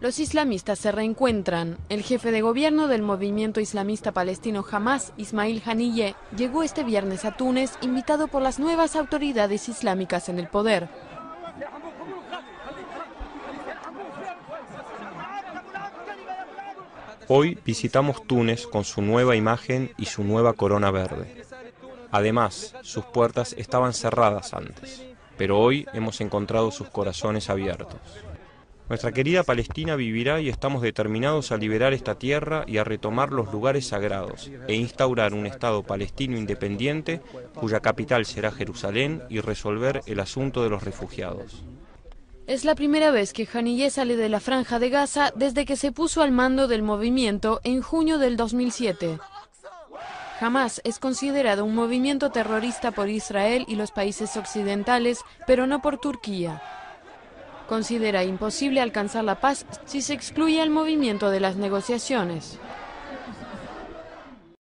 Los islamistas se reencuentran. El jefe de gobierno del movimiento islamista palestino Hamas, Ismail Haniyeh, llegó este viernes a Túnez invitado por las nuevas autoridades islámicas en el poder. Hoy visitamos Túnez con su nueva imagen y su nueva corona verde. Además, sus puertas estaban cerradas antes, pero hoy hemos encontrado sus corazones abiertos. Nuestra querida Palestina vivirá y estamos determinados a liberar esta tierra y a retomar los lugares sagrados e instaurar un Estado palestino independiente cuya capital será Jerusalén y resolver el asunto de los refugiados. Es la primera vez que Haniyeh sale de la Franja de Gaza desde que se puso al mando del movimiento en junio del 2007. Hamas es considerado un movimiento terrorista por Israel y los países occidentales, pero no por Turquía. Considera imposible alcanzar la paz si se excluye al movimiento de las negociaciones.